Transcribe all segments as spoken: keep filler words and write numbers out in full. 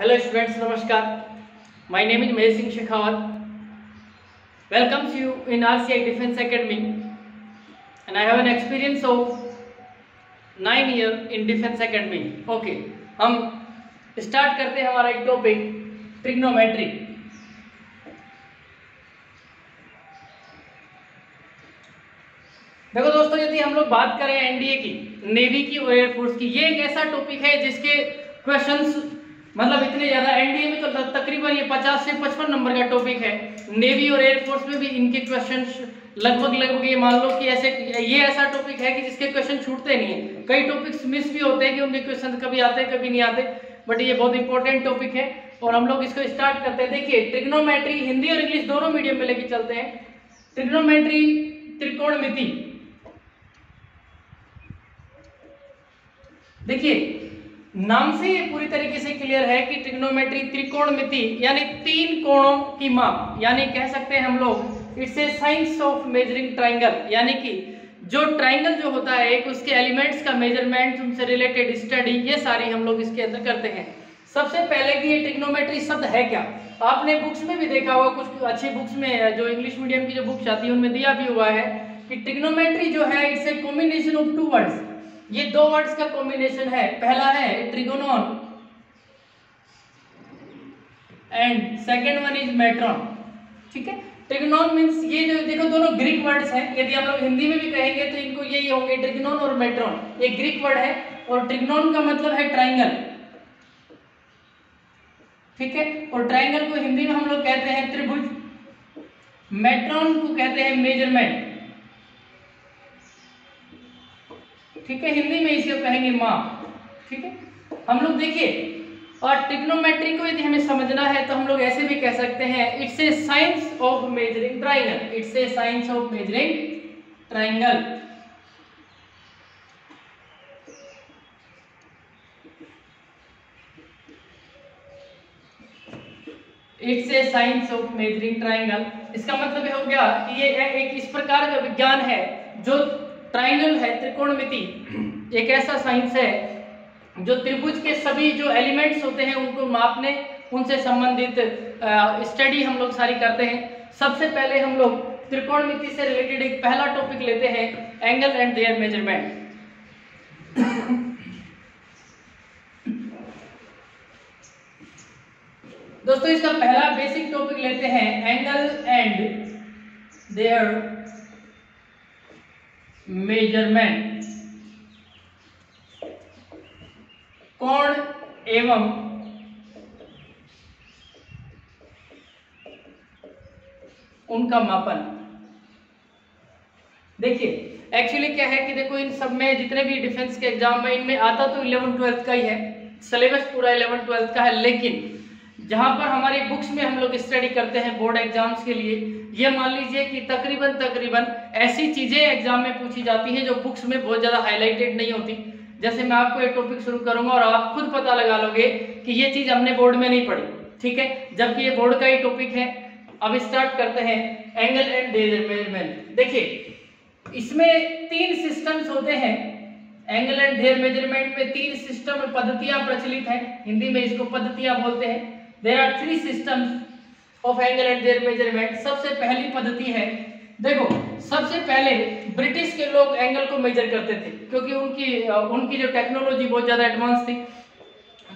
Hello students, नमस्कार। My name is Singh Shekhawal. Welcomes you in RCI defence academy and I have an experience of nine year in defence academy. Okay, हम start करते हैं हमारा एक topic trigonometry. देखो दोस्तों, यदि हम लोग बात करें एनडीए की, नेवी की और एयरफोर्स की, ये एक ऐसा टॉपिक है जिसके क्वेश्चंस मतलब इतने ज़्यादा एनडीए में तो तकरीबन ये पचास से पचपन नंबर का टॉपिक है। नेवी और एयरफोर्स में भी इनके क्वेश्चन लगभग लगभग ये मान लो कि ऐसे ये ऐसा टॉपिक है कि जिसके क्वेश्चन छूटते नहीं है। कई टॉपिक्स मिस भी होते हैं कि उनके क्वेश्चन कभी आते कभी नहीं आते, बट ये बहुत इंपॉर्टेंट टॉपिक है और हम लोग इसको स्टार्ट करते हैं। देखिए, ट्रिग्नोमेट्री हिंदी और इंग्लिश दोनों मीडियम में लेके चलते हैं। ट्रिग्नोमेट्री त्रिकोणमिति। देखिए, नाम से ये पूरी तरीके से क्लियर है कि ट्रिग्नोमेट्री त्रिकोणमिति यानी तीन कोणों की माप, यानी कह सकते हैं हम लोग it's a science of measuring triangle, यानी कि जो ट्राइंगल जो होता है एक उसके एलिमेंट्स का मेजरमेंट, उनसे रिलेटेड स्टडी, ये सारी हम लोग इसके अंदर करते हैं। सबसे पहले कि ये ट्रिग्नोमेट्री शब्द है क्या, आपने बुक्स में भी देखा होगा, कुछ अच्छी बुक्स में जो इंग्लिश मीडियम की जो बुक्स आती है उनमें दिया भी हुआ है कि ट्रिग्नोमेट्री जो है it's a combination of two words. ये दो वर्ड्स का कॉम्बिनेशन है। पहला है trigonon and second one is metron. ठीक है, ट्रिगोनॉन मीन्स ये जो देखो दोनों ग्रीक वर्ड्स हैं। यदि हम लोग हिंदी में भी कहेंगे तो इनको ये ये होंगे ट्रिगोनॉन और मैट्रॉन। ये ग्रीक वर्ड है और ट्रिगोनॉन का मतलब है ट्राइंगल। ठीक है, और ट्राइंगल को हिंदी में हम लोग कहते हैं त्रिभुज। मैट्रॉन को कहते हैं मेजरमेंट। ठीक है, हिंदी में इसे कहेंगे माप। ठीक है, हम लोग देखिए, और ट्रिग्नोमेट्री को यदि हमें समझना है तो हम लोग ऐसे भी कह सकते हैं it's a science of measuring triangle. It's a science of measuring triangle. It's a science of measuring triangle. इसका मतलब हो गया कि ये एक इस प्रकार का विज्ञान है जो ट्राइंगल है। त्रिकोणमिति एक ऐसा साइंस है जो त्रिभुज के सभी जो एलिमेंट्स होते हैं उनको मापने, उनसे संबंधित स्टडी हम लोग सारी करते हैं। सबसे पहले हम लोग त्रिकोणमिति से रिलेटेड एक पहला टॉपिक लेते हैं, एंगल एंड देयर मेजरमेंट। दोस्तों, इसका पहला बेसिक टॉपिक लेते हैं एंगल एंड देयर मेजरमेंट। कोण एवं उनका मापन। देखिए, एक्चुअली क्या है कि देखो, इन सब में जितने भी डिफेंस के एग्जाम में इनमें आता तो इलेवन ट्वेल्थ का ही है, सिलेबस पूरा इलेवन ट्वेल्थ का है, लेकिन जहां पर हमारी बुक्स में हम लोग स्टडी करते हैं बोर्ड एग्जाम्स के लिए, ये मान लीजिए कि तकरीबन तकरीबन ऐसी चीज़ें एग्जाम में पूछी जाती हैं जो बुक्स में बहुत ज़्यादा हाईलाइटेड नहीं होती। जैसे मैं आपको एक टॉपिक शुरू करूंगा और आप खुद पता लगा लोगे कि ये चीज़ हमने बोर्ड में नहीं पढ़ी। ठीक है, जबकि ये बोर्ड का ही टॉपिक है। अब स्टार्ट करते हैं एंगल एंड देयर मेजरमेंट। देखिए, इसमें तीन सिस्टम्स होते हैं। एंगल एंड देयर मेजरमेंट में तीन सिस्टम पद्धतियाँ प्रचलित हैं, हिंदी में इसको पद्धतियाँ बोलते हैं। There are three systems of angle and their measurement. सबसे पहली पद्धति है, देखो, सबसे पहले ब्रिटिश के लोग एंगल को मेजर करते थे क्योंकि उनकी उनकी जो टेक्नोलॉजी बहुत ज़्यादा एडवांस थी,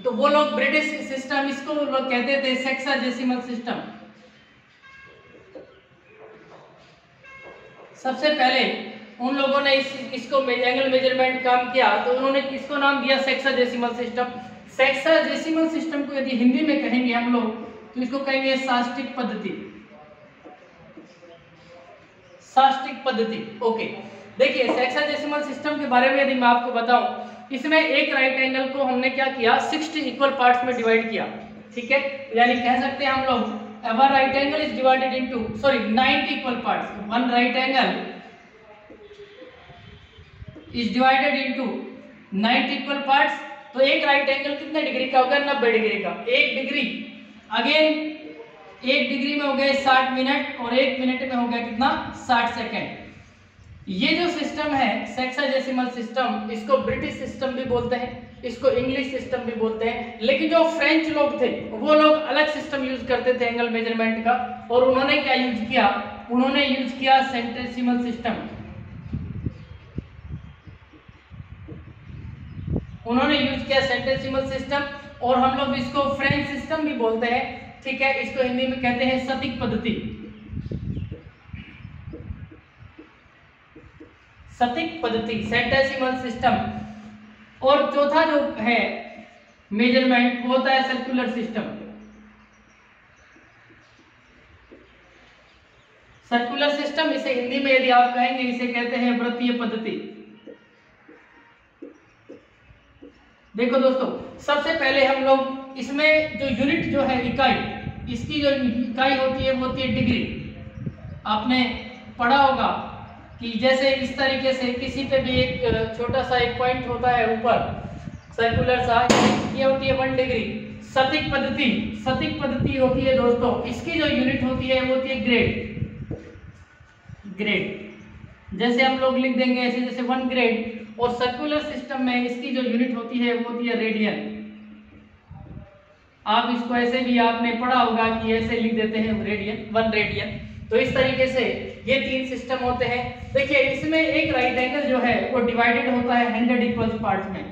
तो वो लोग ब्रिटिश सिस्टम, इसको वो लोग कहते थे सेक्साजेसिमल सिस्टम। सबसे पहले उन लोगों ने इस इसको एंगल मेजरमेंट काम किया तो उन्होंने इसको नाम दिया सेक्साजेसिमल सिस्टम। सेक्साजेसिमल सिस्टम को यदि हिंदी में कहेंगे हम लोग तो इसको कहेंगे साष्टिक पद्धति। साष्टिक पद्धति, ओके। देखिए, सेक्साजेसिमल सिस्टम के बारे में यदि मैं आपको बताऊं, इसमें एक राइट एंगल को हमने क्या किया, साठ इक्वल पार्ट्स में डिवाइड किया। ठीक है, यानी कह सकते हैं हम लोग one right angle is divided into sorry ninety equal parts. One right angle is divided into ninety equal parts. तो एक राइट एंगल कितने डिग्री का होगा, नब्बे डिग्री का। एक डिग्री अगेन एक डिग्री में हो गए साठ मिनट और एक मिनट में हो गया कितना, साठ सेकेंड। ये जो सिस्टम है सेक्साजेसिमल सिस्टम, इसको ब्रिटिश सिस्टम भी बोलते हैं। इसको इंग्लिश सिस्टम भी बोलते हैं। लेकिन जो फ्रेंच लोग थे वो लोग अलग सिस्टम यूज करते थे एंगल मेजरमेंट का, और उन्होंने क्या यूज किया, उन्होंने यूज किया सेंटेसिमल सिस्टम। उन्होंने यूज किया सेंटेसिमल सिस्टम, और हम लोग इसको फ्रेंच सिस्टम भी बोलते हैं, ठीक है। इसको हिंदी में कहते हैं शतिक पद्धति। शतिक पद्धति, सेंटेसिमल सिस्टम। और चौथा जो है मेजरमेंट वो होता है सर्कुलर सिस्टम। सर्कुलर सिस्टम, इसे हिंदी में यदि आप कहेंगे इसे कहते हैं वृत्तीय पद्धति। देखो दोस्तों, सबसे पहले हम लोग इसमें जो यूनिट जो है इकाई, इसकी जो इकाई होती है वो होती है डिग्री। आपने पढ़ा होगा कि जैसे इस तरीके से किसी पे भी एक छोटा सा एक पॉइंट होता है ऊपर सर्कुलर सा, ये होती है वन डिग्री। शतिक पद्धति, शतिक पद्धति होती है दोस्तों, इसकी जो यूनिट होती है वो होती है ग्रेड। ग्रेड जैसे हम लोग लिख देंगे ऐसे, जैसे वन ग्रेड। और सर्कुलर सिस्टम में इसकी जो यूनिट होती है वो होती है रेडियन। आप इसको ऐसे भी आपने पढ़ा होगा कि ऐसे लिख देते हैं रेडियन, वन रेडियन। तो इस तरीके से ये तीन सिस्टम होते हैं। देखिए इसमें एक राइट एंगल जो है वो डिवाइडेड होता है हंड्रेड इक्वल पार्ट में।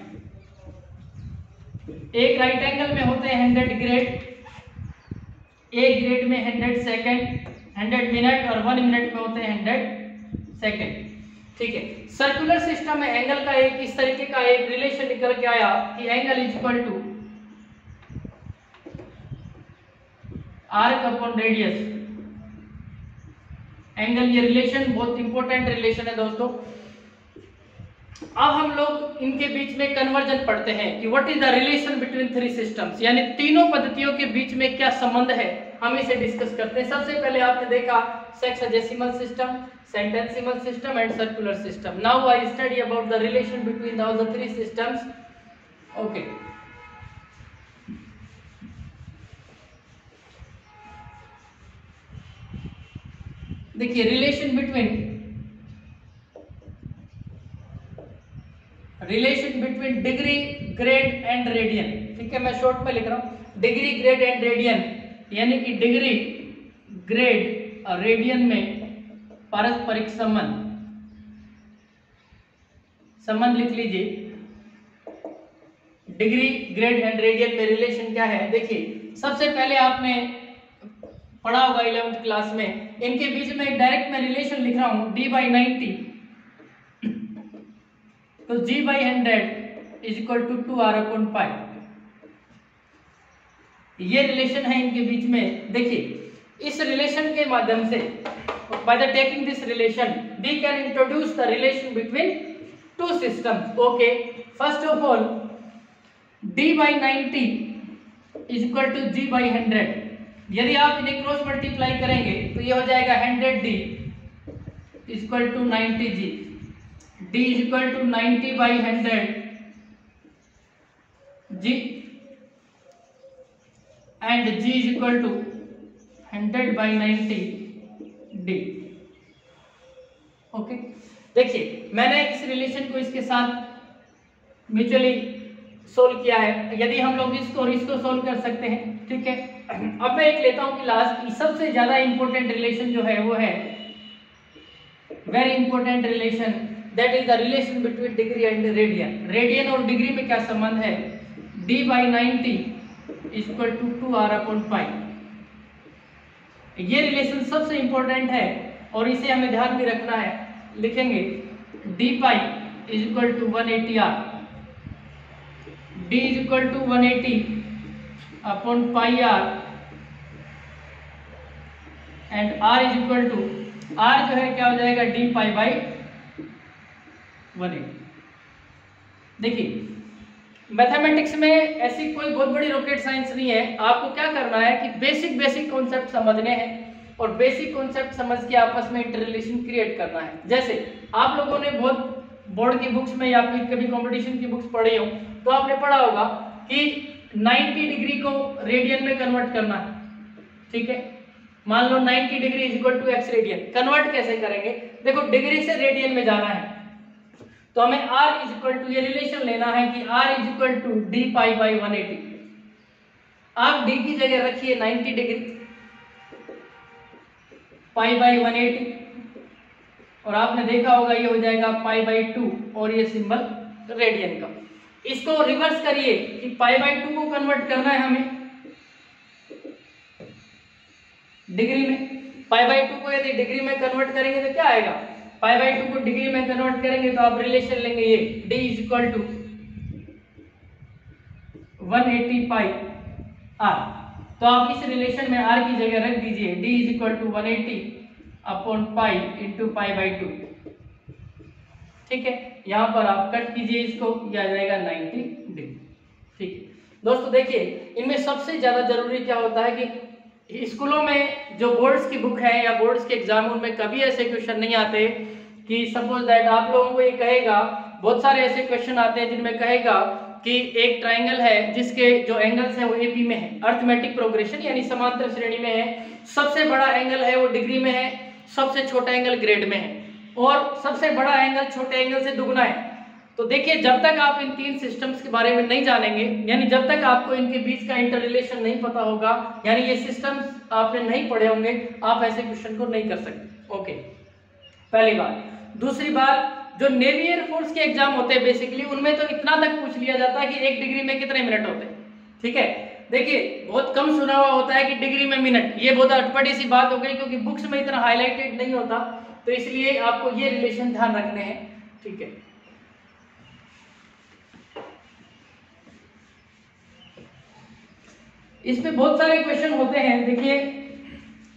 एक राइट एंगल में होते हैं हंड्रेड ग्रेड, एक ग्रेड में हंड्रेड सेकंड, हंड्रेड मिनट, और वन मिनट में होते हैं हंड्रेड सेकंड, ठीक है। सर्कुलर सिस्टम में एंगल का एक इस तरीके का एक रिलेशन निकल के आया कि angle is equal to arc upon radius. Angle, ये रिलेशन बहुत इंपॉर्टेंट रिलेशन है दोस्तों। अब हम लोग इनके बीच में कन्वर्जन पढ़ते हैं कि what is the relation between three systems, यानी तीनों पद्धतियों के बीच में क्या संबंध है, हम इसे डिस्कस करते हैं। सबसे पहले आपने देखा sexagesimal system, centesimal system and circular system. Now I study about the relation between all the three systems. Okay, देखिए relation between relation between degree, grade and radian, ठीक है। मैं शॉर्ट में लिख रहा हूं डिग्री, ग्रेड एंड रेडियन, यानी कि डिग्री, ग्रेड और रेडियन में पारस्परिक संबंध। संबंध लिख लीजिए, डिग्री, ग्रेड एंड रेडियन में रिलेशन क्या है। देखिए सबसे पहले आपने पढ़ा होगा इलेवेंथ क्लास में, इनके बीच में एक डायरेक्ट मैं रिलेशन लिख रहा हूं d बाई नाइनटी तो g by hundred is equal to two R upon pi. ये रिलेशन है इनके बीच में। देखिए इस रिलेशन के माध्यम से, by the taking this relation we can introduce the relation between two systems. Okay, first of all d by ninety is equal to G by hundred. यदि आप इन्हें क्रॉस मल्टीप्लाई करेंगे तो ये हो जाएगा hundred D is equal to ninety G. D is equal to ninety by hundred G, and G is equal to hundred by ninety D. Okay, देखिए मैंने इस रिलेशन को इसके साथ म्यूचुअली सोल्व किया है। यदि हम लोग इसको और इसको सोल्व कर सकते हैं, ठीक है। अब मैं एक लेता हूं कि लास्ट की सबसे ज्यादा इंपॉर्टेंट रिलेशन जो है वो है very important relation, that is the relation between degree and radian. Radian और डिग्री में क्या संबंध है, d by ninety is equal to two R upon pi. ये रिलेशन सबसे इंपॉर्टेंट है और इसे हमें ध्यान भी रखना है। लिखेंगे d pi is equal to one eighty R, D is equal to one eighty upon pi R, and R is equal to, R जो है क्या हो जाएगा D pi by one eighty. देखिए मैथमेटिक्स में ऐसी कोई बहुत बड़ी रॉकेट साइंस नहीं है। आपको क्या करना है कि बेसिक बेसिक कॉन्सेप्ट समझने हैं और बेसिक कॉन्सेप्ट समझ के आपस में इंटर रिलेशन क्रिएट करना है। जैसे आप लोगों ने बहुत बोर्ड की बुक्स में या फिर कभी कंपटीशन की बुक्स पढ़ी हो तो आपने पढ़ा होगा कि नाइन्टी डिग्री को रेडियन में कन्वर्ट करना है, ठीक है। मान लो ninety degree is equal to X radian. Convert कैसे करेंगे, देखो डिग्री से रेडियन में जाना है तो हमें r इज इक्वल टू ये रिलेशन लेना है कि r is equal to D pi by one eighty. आप d की जगह रखिए ninety degree, pi by one eighty, और आपने देखा होगा ये हो जाएगा पाई बाई टू और ये सिंबल रेडियन का। इसको रिवर्स करिए कि पाई बाई टू को कन्वर्ट करना है हमें डिग्री में। पाई बाई टू को यदि डिग्री में कन्वर्ट करेंगे तो क्या आएगा, पाई बाई टू को डिग्री में कन्वर्ट करेंगे तो आप रिलेशन लेंगे ये d is equal to one eighty pi r। तो आप इस रिलेशन में r की जगह रख दीजिए d is equal to one eighty upon pi into pi by two, ठीक है। यहाँ पर आप कट कीजिए इसको, यह आ जाएगा नाइन्टी डिग्री, ठीक है। दोस्तों देखिए, इनमें सबसे ज़्यादा जरूरी क्या होता है कि स्कूलों में जो बोर्ड्स की बुक है या बोर्ड्स के एग्जाम, उनमें कभी ऐसे क्वेश्चन नहीं आते कि सपोज दैट आप लोगों को ये कहेगा, बहुत सारे ऐसे क्वेश्चन आते हैं जिनमें कहेगा कि एक ट्राइंगल है जिसके जो एंगल्स हैं वो एपी में है, अर्थमेटिक प्रोग्रेशन यानी समांतर श्रेणी में है, सबसे बड़ा एंगल है वो डिग्री में है, सबसे छोटा एंगल ग्रेड में है, और सबसे बड़ा एंगल छोटे एंगल से दुगना है। तो देखिए, जब तक आप इन तीन सिस्टम्स के बारे में नहीं जानेंगे, यानी जब तक आपको इनके बीच का इंटर रिलेशन नहीं पता होगा, यानी ये सिस्टम्स आपने नहीं पढ़े होंगे, आप ऐसे क्वेश्चन को नहीं कर सकते। ओके, पहली बात। दूसरी बात, जो नेवी एयरफोर्स के एग्जाम होते हैं बेसिकली, उनमें तो इतना तक पूछ लिया जाता है कि एक डिग्री में कितने मिनट होते हैं, ठीक है। देखिए, बहुत कम सुना हुआ होता है कि डिग्री में मिनट, ये बहुत अटपटी सी बात हो गई क्योंकि बुक्स में इतना हाईलाइटेड नहीं होता, तो इसलिए आपको ये रिलेशन ध्यान रखने हैं, ठीक है। इसमें बहुत सारे क्वेश्चन होते हैं। देखिए,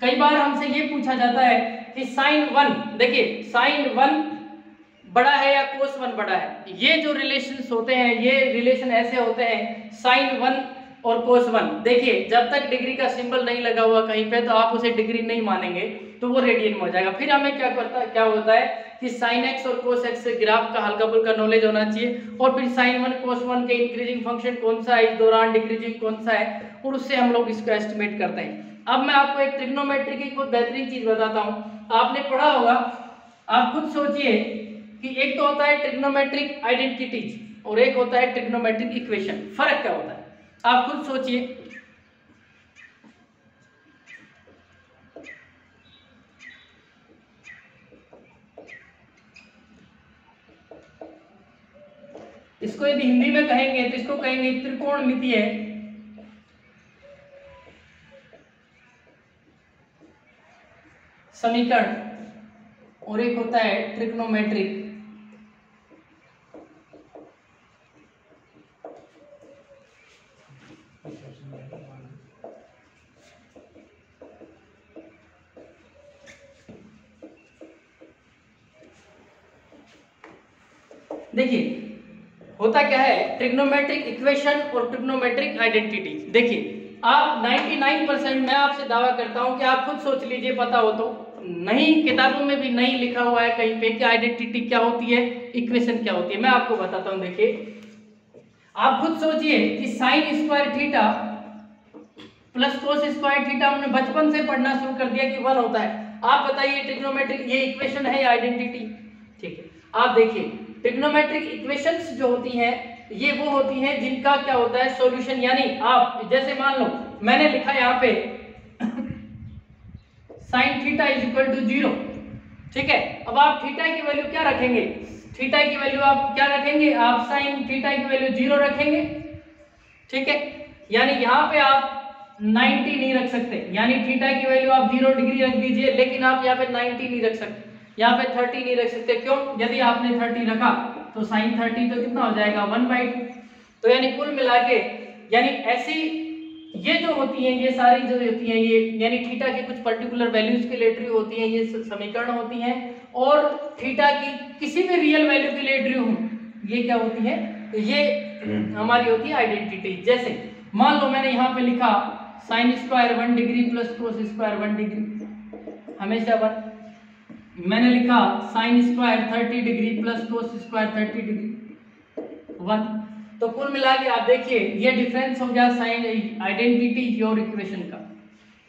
कई बार हमसे ये पूछा जाता है कि साइन वन, देखिए साइन वन बड़ा है या कोस वन बड़ा है। ये जो रिलेशंस होते हैं, ये रिलेशन ऐसे होते हैं साइन वन और कोस वन। देखिए, जब तक डिग्री का सिंबल नहीं लगा हुआ कहीं पे, तो आप उसे डिग्री नहीं मानेंगे, तो वो रेडियन हो जाएगा। फिर हमें क्या करता क्या होता है कि साइन एक्स और कोस एक्स से ग्राफ का हल्का फुल्का नॉलेज होना चाहिए, और फिर साइन वन कोस वन के इंक्रीजिंग फंक्शन कौन सा है, इस दौरान डिक्रीजिंग कौन सा है, और उससे हम लोग इसको एस्टिमेट करते हैं। अब मैं आपको एक ट्रिग्नोमेट्री की बहुत बेहतरीन चीज़ बताता हूँ, आपने पढ़ा होगा। आप खुद सोचिए कि एक तो होता है ट्रिग्नोमेट्रिक आइडेंटिटीज और एक होता है ट्रिग्नोमेट्रिक इक्वेशन, फर्क क्या होता है आप खुद सोचिए। इसको यदि हिंदी में कहेंगे तो इसको कहेंगे त्रिकोणमिति है, समीकरण, और एक होता है ट्रिग्नोमेट्रिक होता क्या है, ट्रिग्नोमेट्रिक इक्वेशन और ट्रिग्नोमेट्रिक आइडेंटिटी। देखिए, आप निन्यानवे परसेंट, मैं आपसे दावा करता हूं कि आप खुद सोच लीजिए, पता हो तो नहीं, किताबों में भी नहीं लिखा हुआ है कहीं पे कि आइडेंटिटी क्या होती है, इक्वेशन क्या होती है। मैं आपको बताता हूं, देखिए आप खुद सोचिए कि sine square theta plus cos square theta, हमने बचपन से पढ़ना शुरू कर दिया कि वन होता है। आप बताइए ट्रिग्नोमेट्रिक ये इक्वेशन है या आइडेंटिटी, ठीक है। आप देखिए, ट्रिग्नोमेट्रिक इक्वेशंस जो होती हैं, ये वो होती हैं जिनका क्या होता है सॉल्यूशन, यानी आप जैसे मान लो मैंने लिखा यहाँ पे sine theta is equal to zero, ठीक है। अब आप थीटा की वैल्यू क्या रखेंगे, थीटा की वैल्यू आप क्या रखेंगे, आप साइन थीटा की वैल्यू जीरो रखेंगे, ठीक है। यानी यहाँ पे आप नाइन्टी नहीं रख सकते, यानी थीटा की वैल्यू आप जीरो डिग्री रख दीजिए, लेकिन आप यहाँ पे नाइन्टी नहीं रख सकते, यहाँ पे तीस नहीं रख सकते। क्यों, यदि आपने तीस रखा तो साइन तीस तो कितना हो जाएगा वन बाई टू। तो यानी कुल मिला के, यानी ऐसी ये जो होती हैं, ये सारी जो होती हैं, ये यानी थीटा की कुछ पर्टिकुलर वैल्यूज के लिए ट्रू होती हैं, ये समीकरण होती हैं, और थीटा की किसी भी रियल वैल्यू के लिए ट्रू हो, ये क्या होती है, ये हमारी होती है आइडेंटिटी। जैसे मान लो मैंने यहाँ पे लिखा sine square one degree plus cos square one degree, हमेशा वन। मैंने लिखा sine square thirty degree plus cos square thirty degree one. तो कुल मिला के आप देखिए, ये डिफरेंस हो गया साइन आइडेंटिटी और इक्वेशन का।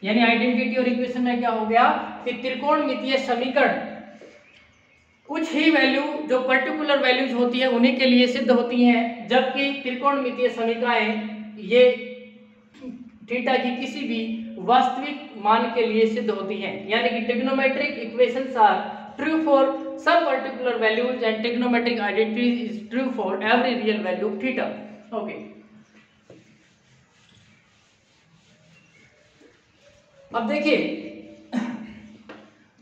यानी आइडेंटिटी और इक्वेशन में क्या हो गया कि त्रिकोणमितीय समीकरण कुछ ही वैल्यू जो पर्टिकुलर वैल्यूज होती है उन्हीं के लिए सिद्ध होती हैं, जबकि त्रिकोणमितीय समीकरण ये थीटा की किसी भी वास्तविक मान के लिए सिद्ध होती हैं। यानी कि trigonometric equations are true for सब particular values and trigonometric identity is true for every real value of theta. Okay, अब देखिए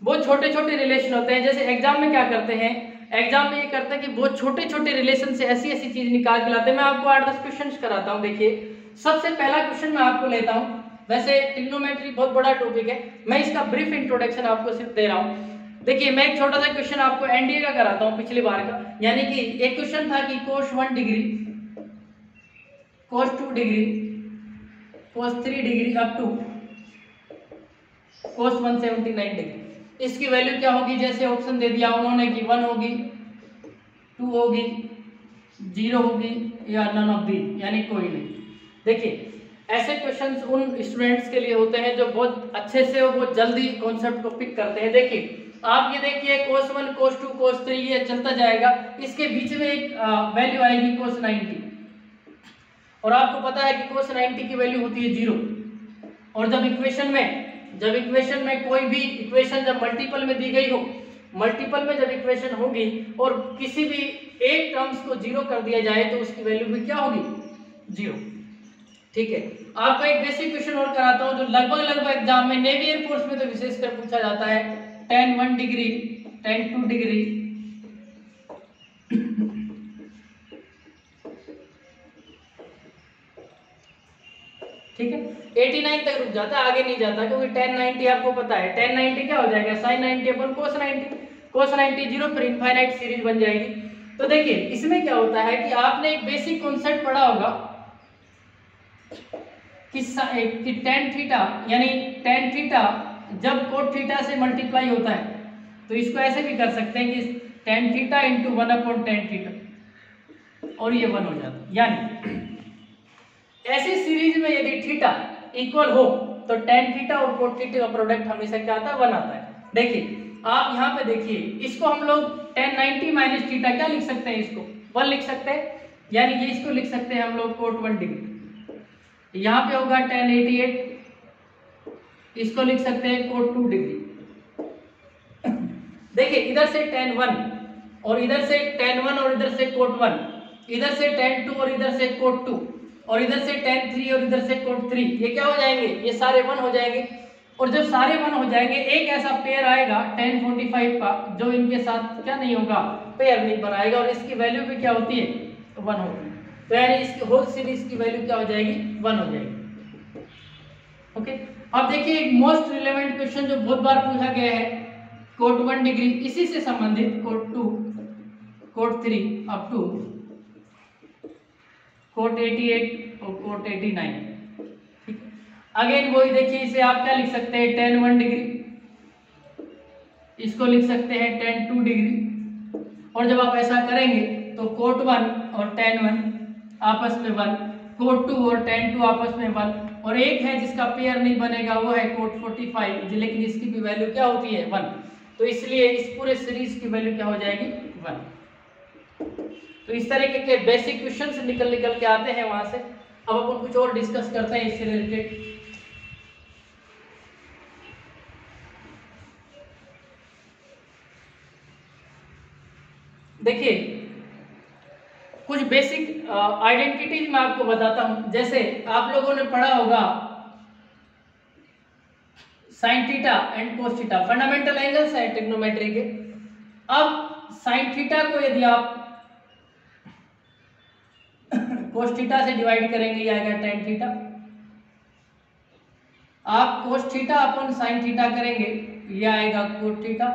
बहुत छोटे छोटे रिलेशन होते हैं, जैसे एग्जाम में क्या करते हैं, एग्जाम में ये करते हैं कि बहुत छोटे छोटे रिलेशन से ऐसी ऐसी चीज निकाल के लाते हैं। मैं आपको आठ दस क्वेश्चन कराता हूँ। देखिए सबसे पहला क्वेश्चन मैं आपको लेता हूँ, वैसे ट्रिग्नोमेट्री बहुत बड़ा टॉपिक है, मैं इसका ब्रीफ इंट्रोडक्शन आपको सिर्फ दे रहा हूँ। देखिए मैं एक छोटा सा क्वेश्चन आपको एनडीए का कराता हूँ पिछली बार का, यानी कि एक क्वेश्चन था कि cos one degree cos two degree cos three degree up to cos one seventy nine degree, इसकी वैल्यू क्या होगी, जैसे ऑप्शन दे दिया उन्होंने कि वन होगी, टू होगी, जीरो होगी या नन ऑफ दी, यानी कोई नहीं। देखिए ऐसे क्वेश्चंस उन स्टूडेंट्स के लिए होते हैं जो बहुत अच्छे से और बहुत जल्दी कॉन्सेप्ट को पिक करते हैं। देखिए आप ये देखिए cos one cos two cos three ये चलता जाएगा, इसके बीच में एक वैल्यू आएगी कोस नाइन्टी, और आपको पता है कि कोस नाइन्टी की वैल्यू होती है जीरो। और जब इक्वेशन में जब इक्वेशन में कोई भी इक्वेशन जब मल्टीपल में दी गई हो, मल्टीपल में जब इक्वेशन होगी और किसी भी एक टर्म्स को जीरो कर दिया जाए तो उसकी वैल्यू भी क्या होगी, जीरो। ठीक है, आपको एक बेसिक क्वेश्चन और कराता हूँ जो लगभग लगभग एग्जाम में नेवी एयरफोर्स में तो विशेषकर पूछा जाता है, tan one degree tan two degree ठीक है एटी नाइन तक रुक जाता है, आगे नहीं जाता, क्योंकि टेन नाइनटी आपको पता है, टेन नाइनटी क्या हो जाएगा साइन नाइनटी अपन cos ninety, cos ninety zero फिर इनफाइनाइट सीरीज बन जाएगी। तो देखिए इसमें क्या होता है कि आपने एक बेसिक कॉन्सेप्ट पढ़ा होगा कि टेन थीटा यानी टेन थीटा जब कोट थीटा से मल्टीप्लाई होता है तो इसको ऐसे भी कर सकते हैं कि tan theta into one upon tan theta और ये वन हो जाता है। यानी ऐसी सीरीज में यदि थीटा इक्वल हो तो टेन थीटा और कोट थीटा का प्रोडक्ट हमेशा क्या आता है, वन आता है। देखिए आप यहाँ पे देखिए इसको हम लोग टेन नाइनटी माइनस थीटा क्या लिख सकते हैं, इसको वन लिख सकते हैं, यानी कि इसको लिख सकते हैं हम लोग कोट वन डिग्री, यहाँ पे होगा टेन एटी एट, इसको लिख सकते हैं कोट टू डिग्री। देखिए इधर से टेन वन और इधर से टेन वन और इधर से कोट वन, इधर से टेन टू और इधर से कोट टू, और इधर से टेन थ्री और इधर से कोट थ्री, ये क्या हो जाएंगे, ये सारे वन हो जाएंगे। और जब सारे वन हो जाएंगे एक ऐसा पेयर आएगा टेन फोर्टी फाइव का जो इनके साथ क्या नहीं होगा, पेयर नहीं बनाएगा, और इसकी वैल्यू भी क्या होती है, वन होगी। तो यानी इसकी होल सीरीज की वैल्यू क्या हो जाएगी, वन हो जाएगी। ओके, अब देखिए एक मोस्ट रिलेवेंट क्वेश्चन जो बहुत बार पूछा गया है, कोट वन डिग्री इसी से संबंधित cot two cot three up to cot eighty eight और कोट एटी नाइन। ठीक, अगेन वही देखिए, इसे आप क्या लिख सकते हैं, टेन वन डिग्री, इसको लिख सकते हैं टेन टू डिग्री, और जब आप ऐसा करेंगे तो कोट वन और टेन वन आपस में वन, कोट टू और टेन टू आपस में वन, और एक है जिसका पेयर नहीं बनेगा वो है कोट फोर्टी फाइव, लेकिन इसकी भी वैल्यू क्या होती है, वन। तो इसलिए इस पूरे सीरीज की वैल्यू क्या हो जाएगी, वन। तो इस तरीके के बेसिक क्वेश्चन से निकल निकल के आते हैं वहां से। अब अपन कुछ और डिस्कस करते हैं इससे रिलेटेड। देखिए कुछ बेसिक आइडेंटिटीज मैं आपको बताता हूं, जैसे आप लोगों ने पढ़ा होगा sine theta and cos theta, fundamental angles है ट्रिग्नोमेट्री के। अब साइन थीटा को यदि आप कोस थीटा से डिवाइड करेंगे ये आएगा टेन थीटा, आप cos theta upon sine theta करेंगे ये आएगा कोट थीटा।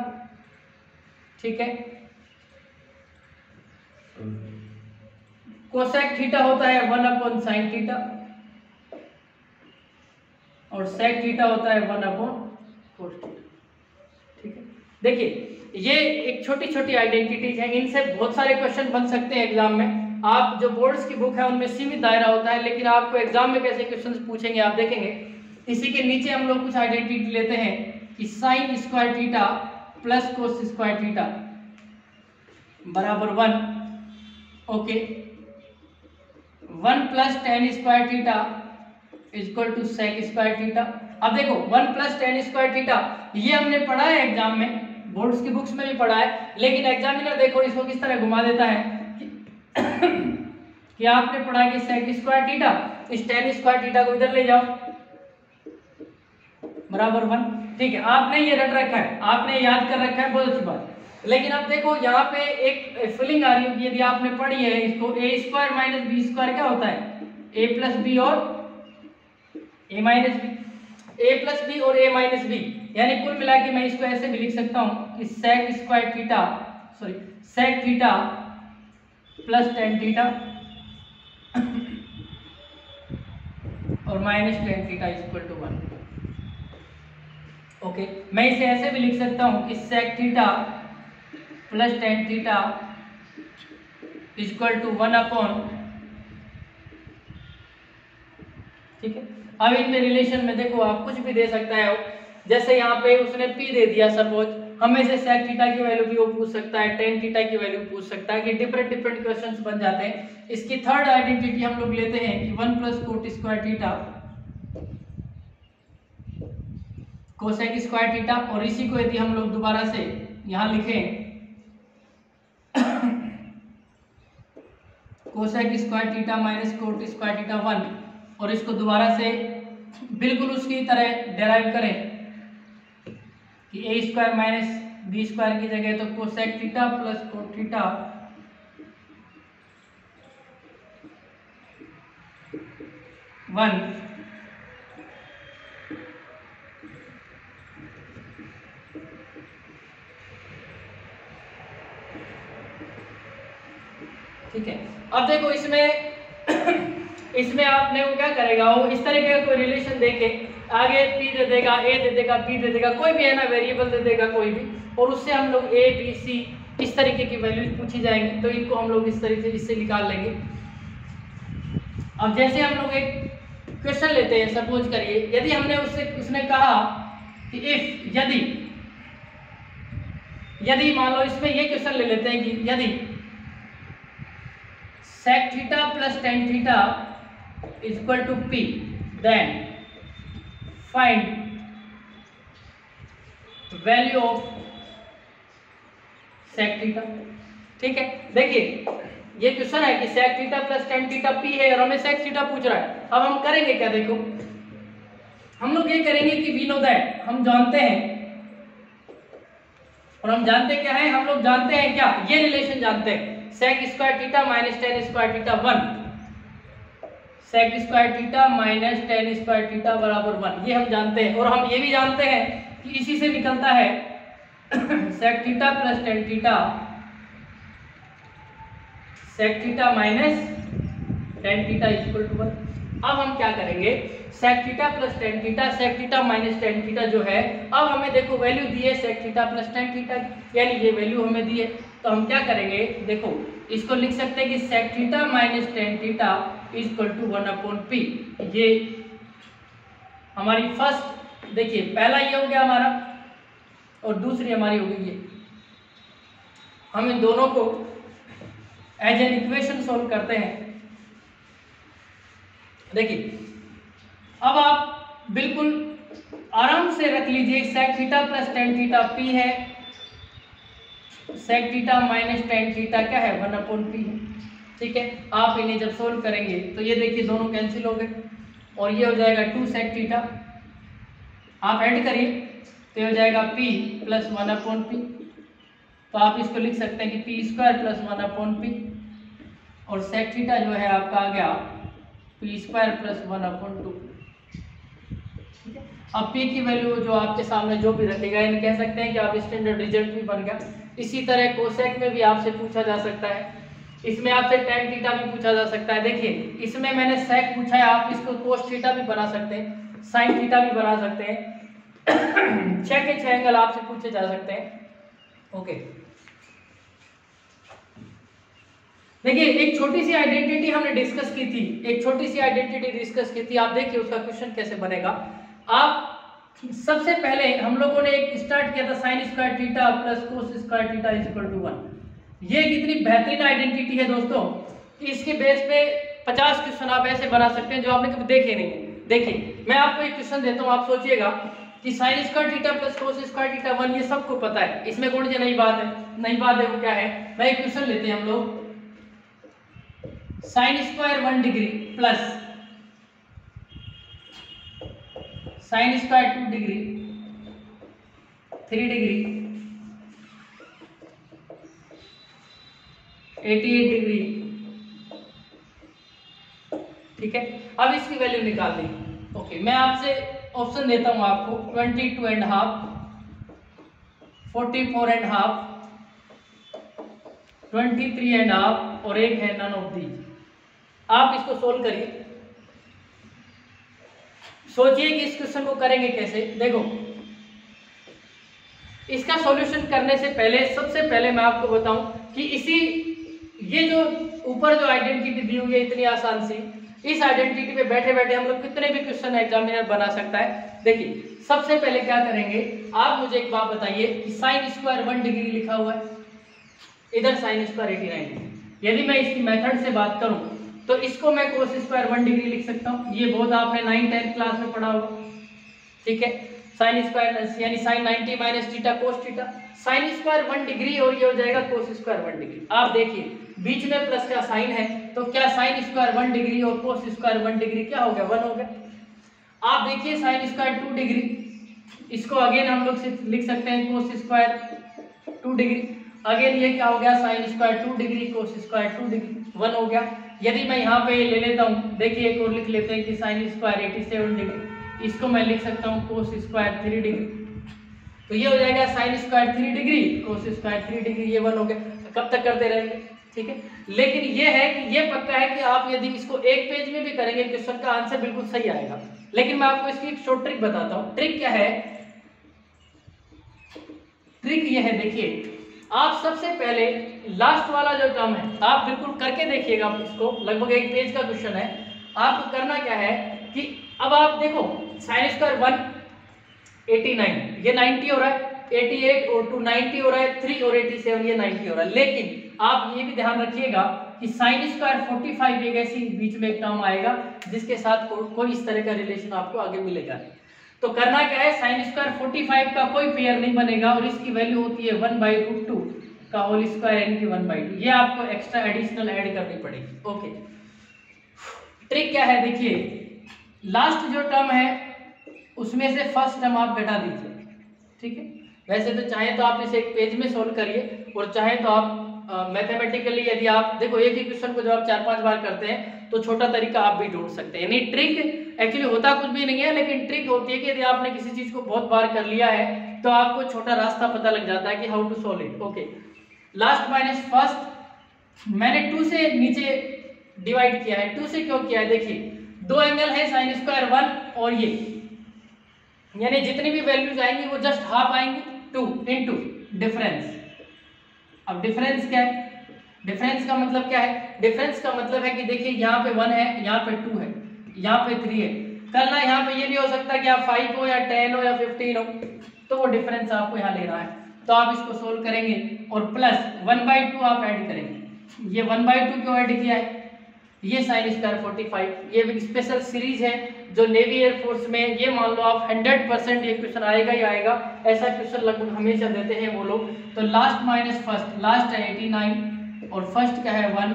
ठीक है, कोसेक थीटा होता है वन अपॉन साइन थीटा और सेक थीटा होता है वन अपॉन कोस थीटा। ठीक है, देखिए ये एक छोटी छोटी आइडेंटिटीज है, इनसे बहुत सारे क्वेश्चन बन सकते हैं एग्जाम में। आप जो बोर्ड्स की बुक है उनमें सीमित दायरा होता है, लेकिन आपको एग्जाम में कैसे क्वेश्चन पूछेंगे आप देखेंगे। इसी के नीचे हम लोग कुछ आइडेंटिटी लेते हैं कि sine square theta plus cos square theta बराबर one. Okay, one plus tan square theta equal to sec square theta. अब देखो one plus tan square theta ये हमने पढ़ा है एग्जाम में, बोर्ड्स की बुक्स में भी पढ़ा है, लेकिन एग्जामिनर देखो इसको किस तरह घुमा देता है कि, कि आपने पढ़ा है कि सेक स्क्वायर थीटा, इस टेन स्क्वायर थीटा को इधर ले जाओ बराबर वन। ठीक है, आपने ये रट रखा है, आपने याद कर रखा है, बहुत अच्छी बात। लेकिन अब देखो यहाँ पे एक फीलिंग आ रही होगी, यदि आपने पढ़ी है इसको, A square minus B square क्या होता है, ए प्लस बी और A minus B, A plus B और ए माइनस बी, यानी कुल मिला के मैं इसको ऐसे भी लिख सकता हूँ कि sec square theta, sorry sec theta plus tan theta और minus tan theta equal to one. Okay, मैं इसे ऐसे भी लिख सकता हूँ कि sec theta plus tan theta equal to one upon, ठीक है। अब इनमें रिलेशन में देखो आप कुछ भी दे सकता है, जैसे यहाँ पे उसने पी दे दिया सपोज, हमें से सेक थीटा की वैल्यू भी वो पूछ सकता है, टेन थीटा की वैल्यू पूछ सकता है, कि डिफरेंट डिफरेंट क्वेश्चंस बन जाते हैं। इसकी थर्ड आइडेंटिटी हम लोग लेते हैं कि one plus cot square theta cosec square theta, और इसी को यदि हम लोग दोबारा से यहाँ लिखें cosec square theta minus cot square theta one, और इसको दोबारा से बिल्कुल उसकी तरह डेराइव करें कि A square minus B square की जगह तो cosec theta plus cot theta one ठीक है। अब देखो इसमें इसमें आपने वो क्या करेगा, वो इस तरह का कोई रिलेशन देके आगे पी दे देगा, ए दे देगा, बी दे देगा, कोई भी है ना वेरिएबल दे देगा कोई भी, और उससे हम लोग ए बी सी इस तरीके की वैल्यूज पूछी जाएंगी, तो इनको हम लोग इस तरीके से इससे निकाल लेंगे। अब जैसे हम लोग एक क्वेश्चन लेते हैं, सपोज करिए यदि हमने उससे उसने कहा कि इफ यदि यदि मान लो इसमें ये क्वेश्चन ले लेते हैं कि यदि sec theta plus tan theta is equal to p, then find value of sec theta। ठीक है, देखिए ये क्वेश्चन है कि sec theta plus tan theta p है और हमें sec theta पूछ रहा है। अब हम करेंगे क्या, देखो हम लोग ये करेंगे कि we know that, हम जानते हैं, और हम जानते क्या है, हम लोग जानते हैं क्या, ये रिलेशन जानते हैं sec square theta minus tan square theta one, sec square theta minus tan square theta बराबर वन, ये हम जानते हैं। और हम ये भी जानते हैं कि इसी से निकलता है sec theta plus tan theta, sec theta minus tan theta equal to one. अब हम क्या करेंगे, sec theta plus tan theta, sec theta minus tan theta जो है, अब हमें देखो वैल्यू दी है sec theta plus tan theta, यानी ये वैल्यू हमें दी है, तो हम क्या करेंगे, देखो इसको लिख सकते हैं कि sec theta minus tan theta is equal to one upon P. ये हमारी फर्स्ट, देखिए पहला ये हो गया हमारा और दूसरी हमारी होगी ये। हम इन दोनों को एज एन इक्वेशन सॉल्व करते हैं। देखिए अब आप बिल्कुल आराम से रख लीजिए, sec theta plus tan theta p है, sec theta minus tan theta क्या है वन अपॉन पी है। ठीक है, आप इन्हें जब सोल्व करेंगे तो ये देखिए दोनों कैंसिल हो गए और ये हो जाएगा टू sec थीटा, आप ऐड करिए तो ये हो जाएगा p plus one upon P, तो आप इसको लिख सकते हैं कि P square plus one upon P, और sec थीटा जो है आपका आ गया P square plus one upon two. ठीक है, अब p की वैल्यू जो आपके सामने जो भी रखेगा, यानी कह सकते हैं कि आप स्टैंडर्ड रिजल्ट भी बन गया। इसी तरह कोसेक में भी आपसे पूछा जा सकता है, इसमें आपसे tan थीटा भी पूछा जा सकता है। देखिए इसमें मैंने sec पूछा है, आप इसको cos थीटा भी बना सकते हैं, sin थीटा भी बना सकते हैं, छः के छः एंगल आपसे पूछे जा सकते हैं। ओके, देखिए एक छोटी सी आइडेंटिटी हमने डिस्कस की थी, एक छोटी सी आइडेंटिटी डिस्कस की थी, आप देखिए उसका क्वेश्चन कैसे बनेगा। आप सबसे पहले हम लोगों ने एक स्टार्ट किया था sine square theta plus cos square theta is equal to one, ये कितनी बेहतरीन आइडेंटिटी है दोस्तों। इसके बेस पे पचास क्वेश्चन आप ऐसे बना सकते हैं जो आपने कभी देखे नहीं है। देखिए मैं आपको एक क्वेश्चन देता हूँ, आप सोचिएगा कि sine square theta plus cos square theta one, ये सबको पता है, इसमें कौन सी नई बात है, नई बात है वो क्या है। मैं एक क्वेश्चन लेते हैं हम लोग, sine square one degree plus sine square two degree three degree अठासी डिग्री, ठीक है। अब इसकी वैल्यू निकाल दी। ओके मैं आपसे ऑप्शन देता हूं आपको बाईस एंड हाफ, चौवालीस एंड हाफ, तेईस एंड हाफ और एक है नन ऑफ दीज। आप इसको सोल्व करिए, सोचिए कि इस क्वेश्चन को करेंगे कैसे। देखो इसका सॉल्यूशन करने से पहले सबसे पहले मैं आपको बताऊं कि इसी ये जो ऊपर जो आइडेंटिटी दी हुई है इतनी आसान सी, इस आइडेंटिटी पे बैठे बैठे हम लोग कितने भी क्वेश्चन एग्जामिनर बना सकता है। देखिए सबसे पहले क्या करेंगे, आप मुझे एक बात बताइए कि साइन स्क्वायर वन डिग्री लिखा हुआ है, इधर साइन स्क्वायर एटी नाइन, यदि मैं इसकी मेथड से बात करूं तो इसको मैं कोस स्क्वायर वन डिग्री लिख सकता हूँ। ये बहुत आपने नाइन टेंथ क्लास में पढ़ा होगा, ठीक है। साइन स्क्वायर यानी sine ninety minus theta cos theta, sine square one degree और ये हो जाएगा कोस स्क्वायर वन डिग्री। आप देखिए बीच में प्लस का साइन है, तो क्या साइन स्क्वायर वन डिग्री और कोस स्क्वायर वन डिग्री क्या हो गया, वन हो गया। आप देखिए साइन स्क्वायर टू डिग्री, इसको अगेन हम लोग लिख सकते हैं cos square two degree, again ये क्या हो गया sine square two degree cos square two degree, one हो गया। यदि मैं यहाँ पे ले लेता हूँ, देखिए एक और लिख लेते हैं कि sine square eighty seven degree, इसको मैं लिख सकता हूँ कोस स्क्वायर थ्री डिग्री, तो ये हो जाएगा sine square three degree cos square three degree, ये वन हो गया। कब तक करते रहेंगे, ठीक है। लेकिन ये है कि ये पक्का है कि आप यदि इसको एक पेज में भी करेंगे क्वेश्चन का आंसर बिल्कुल सही आएगा। लेकिन मैं आपको इसकी एक शॉर्ट ट्रिक बताता हूँ। ट्रिक क्या है, ट्रिक ये है, देखिए आप सबसे पहले लास्ट वाला जो टर्म है आप बिल्कुल करके देखिएगा, इसको लगभग एक पेज का क्वेश्चन है। आपको करना क्या है कि अब आप देखो sine square one eighty nine, ये नाइन्टी हो रहा है, एटी एट और टू नाइन्टी हो रहा है, थ्री और एटी सेवन ये नाइन्टी हो रहा है। लेकिन आप ये भी ध्यान रखिएगा कि साइन स्क्वायर फोर्टी फाइव एक ऐसी बीच में एक टर्म आएगा जिसके साथ को, कोई इस तरह का रिलेशन आपको आगे मिलेगा। तो करना क्या है, साइन स्क्वायर फोर्टी फाइव का कोई पेयर नहीं बनेगा और इसकी वैल्यू होती है वन बाई रूट टू का होल स्क्वायर एन की वन बाई टू, ये आपको एक्स्ट्रा एडिशनल ऐड करनी पड़ेगी। ओके ट्रिक क्या है, देखिए लास्ट जो टर्म है उसमें से फर्स्ट टर्म आप घटा दीजिए, ठीक है। वैसे तो चाहे तो आप इसे एक पेज में सोल्व करिए और चाहे तो आप मैथमेटिकली uh, यदि आप देखो एक ही क्वेश्चन को जब आप चार पांच बार करते हैं तो छोटा तरीका आप भी ढूंढ सकते हैं। यानी ट्रिक एक्चुअली होता कुछ भी नहीं है, लेकिन ट्रिक होती है कि यदि आपने किसी चीज को बहुत बार कर लिया है तो आपको छोटा रास्ता पता लग जाता है कि how to solve it. Okay last minus first, मैंने टू से नीचे डिवाइड किया है, टू से क्यों किया है, देखिए दो एंगल है साइन स्क्वायर वन और ये, यानी जितनी भी वैल्यूज आएंगी वो जस्ट हाफ आएंगी, टू इनटू डिफरेंस। अब डिफरेंस क्या है, डिफरेंस का मतलब क्या है, डिफरेंस का मतलब है कि देखिए यहाँ पे वन है, यहाँ पे टू है, यहाँ पे थ्री है। कल ना यहाँ पे ये भी हो सकता है कि आप फाइव हो या टेन हो या फिफ्टीन हो, तो वो डिफरेंस आपको यहाँ लेना है। तो आप इसको सोल्व करेंगे और प्लस वन बाई टू आप ऐड करेंगे। ये वन बाई टू क्यों ऐड किया है, ये साइन स्क्वायर फोर्टी फाइव, ये स्पेशल सीरीज है जो नेवी एयरफोर्स में, ये मान लो आप हंड्रेड परसेंट ये क्वेश्चन आएगा ही आएगा, ऐसा क्वेश्चन लगभग हमेशा देते हैं वो लोग। तो लास्ट माइनस फर्स्ट, लास्ट है एटी नाइन और फर्स्ट क्या है वन,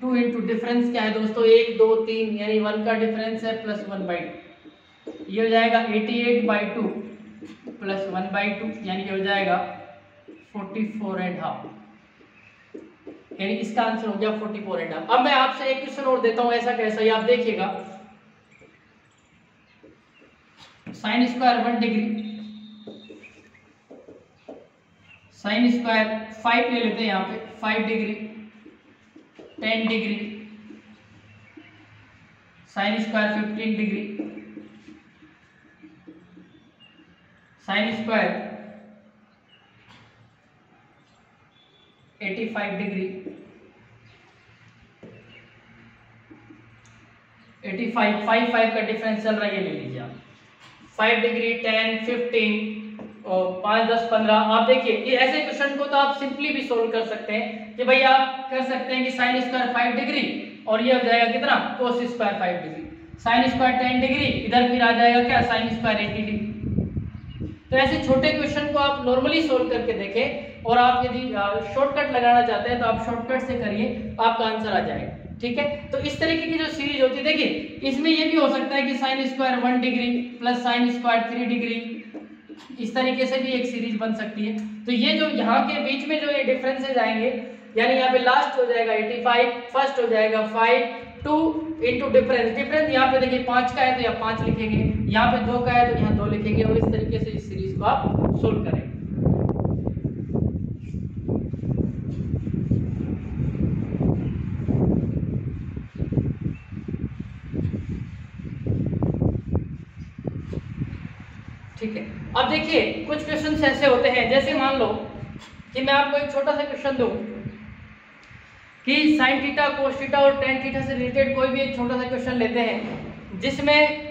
टू इंटू डिफरेंस क्या है दोस्तों एक दो तीन, यानी वन का डिफरेंस है प्लस वन बाई टू, ये हो जाएगा eighty eight by two plus one by two, यानी ये हो जाएगा फोर्टी फोर एंड हाफ, यानी इसका आंसर हो गया फोर्टी फोर एंड हाफ। अब मैं आपसे एक क्वेश्चन और देता हूं, ऐसा कैसा ही आप देखिएगा, sine square one degree, sine square five ले लेते हैं यहाँ पे, five degree ten degree sine square fifteen degree sine square eighty five degree eighty five, five five का डिफरेंस चल रहा है, ये ले लीजिए आप फाइव डिग्री टेन फिफ्टीन पाँच दस पंद्रह, आप देखिए ये ऐसे क्वेश्चन को तो आप सिंपली भी सोल्व कर सकते हैं कि भाई आप कर सकते हैं कि साइन स्क्वायर फाइव डिग्री और ये हो जाएगा कितना cos square five degree, sine square ten degree, इधर फिर आ जाएगा क्या साइन स्क्वायर एटी डिग्री। तो ऐसे छोटे क्वेश्चन को आप नॉर्मली सोल्व करके देखें, और आप यदि शॉर्टकट लगाना चाहते हैं तो आप शॉर्टकट से करिए, आपका आंसर आ जाएगा। ठीक है, तो इस तरीके की जो सीरीज होती है, देखिए इसमें ये भी हो सकता है कि sine square one degree plus sine square three degree, इस तरीके से भी एक सीरीज बन सकती है। तो ये जो यहाँ के बीच में जो ये डिफरेंसेज आएंगे, यानी यहाँ पे लास्ट हो जाएगा पचासी, फर्स्ट हो जाएगा five, two into difference, difference यहाँ पे देखिए पाँच का है तो यहाँ पाँच लिखेंगे, यहाँ पे दो का है तो यहाँ दो लिखेंगे, और इस तरीके से इस सीरीज को आप सोल्व करेंगे। ठीक है, अब देखिए कुछ क्वेश्चन ऐसे होते हैं, जैसे मान लो कि मैं आपको एक छोटा सा क्वेश्चन दूं कि साइन थीटा कोस थीटा और टेन थीटा से रिलेटेड कोई भी एक छोटा सा क्वेश्चन लेते हैं जिसमें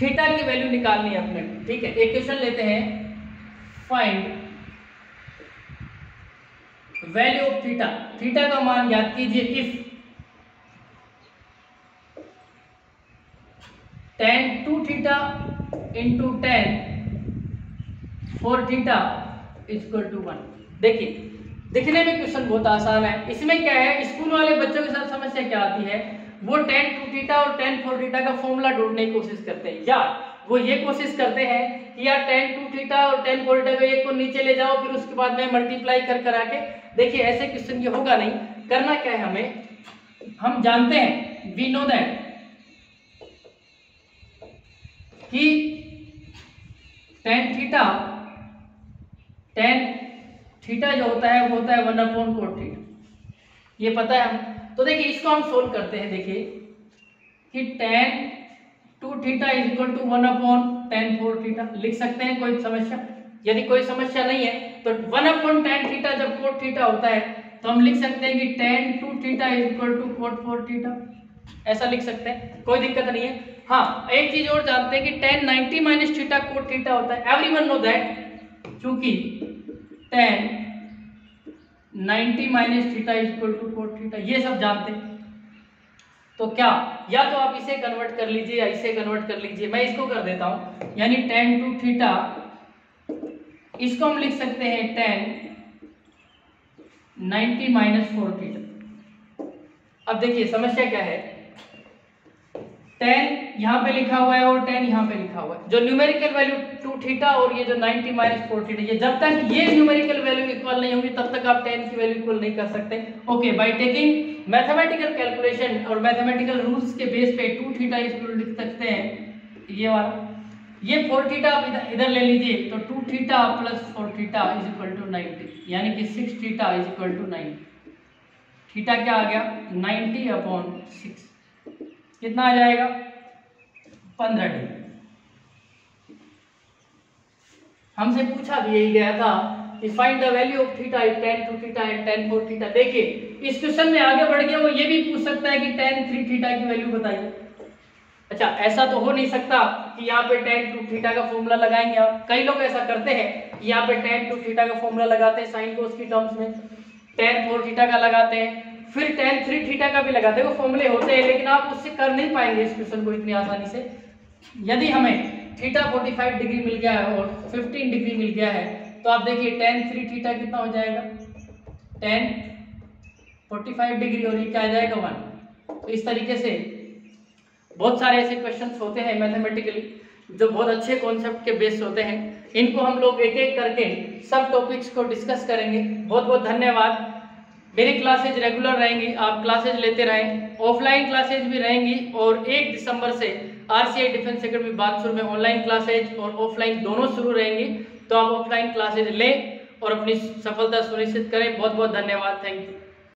थीटा की वैल्यू निकालनी है अपने। ठीक है, एक क्वेश्चन लेते हैं find value of theta, theta का मान याद कीजिए if tan two theta into tan four theta equal to one. देखिए दिखने में क्वेश्चन बहुत आसान है, इसमें क्या है स्कूल वाले बच्चों के साथ समस्या क्या आती है, वो टेन टू थीटा और टेन फोर थीटा का फॉर्मूला ढूंढने की कोशिश करते हैं, या वो ये कोशिश करते हैं कि यार टेन टू थीटा और टेन फोर थीटा को एक को नीचे ले जाओ फिर उसके बाद में मल्टीप्लाई कर करा के। देखिए ऐसे क्वेश्चन ये होगा नहीं, करना क्या है हमें, हम जानते हैं वी नो दैट कि tan थीटा tan थीटा जो होता है वो होता है वन अपॉन कोट थीटा, ये पता है। तो देखिए इसको हम सोल्व करते हैं, देखिए कि tan two theta is equal to one upon tan four theta लिख सकते हैं, कोई समस्या यदि कोई समस्या नहीं है तो वन अपॉन tan थीटा जब कोट थीटा होता है तो हम लिख सकते हैं कि tan two theta is equal to cot four theta, ऐसा लिख सकते हैं, कोई दिक्कत नहीं है। हाँ एक चीज और जानते हैं कि tan ninety minus theta cot theta होता है, एवरीवन नो दैट, क्योंकि tan ninety minus theta is equal to cot theta, ये सब जानते हैं। तो क्या या तो आप इसे कन्वर्ट कर लीजिए या इसे कन्वर्ट कर लीजिए, मैं इसको कर देता हूं, यानी tan टू थीटा इसको हम लिख सकते हैं tan ninety minus four theta. अब देखिए समस्या क्या है, tan यहाँ पे लिखा हुआ है और tan यहाँ पे लिखा हुआ है, जो न्यूमेरिकल वैल्यू टू थीटा और ये जो नाइंटी माइनस फोर थीटा, ये जब तक ये न्यूमेरिकल वैल्यू इक्वल नहीं होगी तब तक आप tan की वैल्यू इक्वल नहीं कर सकते। Okay, by taking mathematical calculation और मैथमेटिकल रूल्स के बेस पे टू थीटा इक्वल लिख सकते हैं, ये वाला ये फोर थीटा आप इधर इधर ले लीजिए तो two theta plus four theta is equal to ninety, यानी कि six theta is equal to ninety, theta क्या आ गया नाइन्टी अपॉन सिक्स, कितना आ जाएगा पंद्रह डिग्री। हमसे पूछा भी यही गया था कि find the value of theta if tan two theta and tan four theta. देखिए इस क्वेश्चन में आगे बढ़ गया, वो ये भी पूछ सकता है कि tan थ्री थीटा की वैल्यू बताइए। अच्छा ऐसा तो हो नहीं सकता कि यहाँ पे tan टू थीटा का फॉर्मूला लगाएंगे आप, कई लोग ऐसा करते हैं कि यहाँ पे tan टू थीटा का फॉर्मूला लगाते हैं साइन कोस की टर्म्स में, tan फोर थीटा का लगाते हैं, फिर tan थ्री थीटा का भी लगाते हैं, वो फॉर्मूले होते हैं, लेकिन आप उससे कर नहीं पाएंगे इस क्वेश्चन को इतनी आसानी से। यदि हमें थीटा पैंतालीस डिग्री मिल गया है और पंद्रह डिग्री मिल गया है तो आप देखिए tan थ्री थीटा कितना हो जाएगा tan पैंतालीस डिग्री और ये क्या आ जाएगा वन। तो इस तरीके से बहुत सारे ऐसे क्वेश्चंस होते हैं मैथमेटिकली जो बहुत अच्छे कॉन्सेप्ट के बेस होते हैं, इनको हम लोग एक एक करके सब टॉपिक्स को डिस्कस करेंगे। बहुत बहुत धन्यवाद। मेरी क्लासेज रेगुलर रहेंगी, आप क्लासेज लेते रहें, ऑफलाइन क्लासेज भी रहेंगी, और एक दिसंबर से आरसीआई डिफेंस एकेडमी बानसूर में ऑनलाइन क्लासेज और ऑफलाइन दोनों शुरू रहेंगी, तो आप ऑफलाइन क्लासेज लें और अपनी सफलता सुनिश्चित करें। बहुत बहुत धन्यवाद, थैंक यू।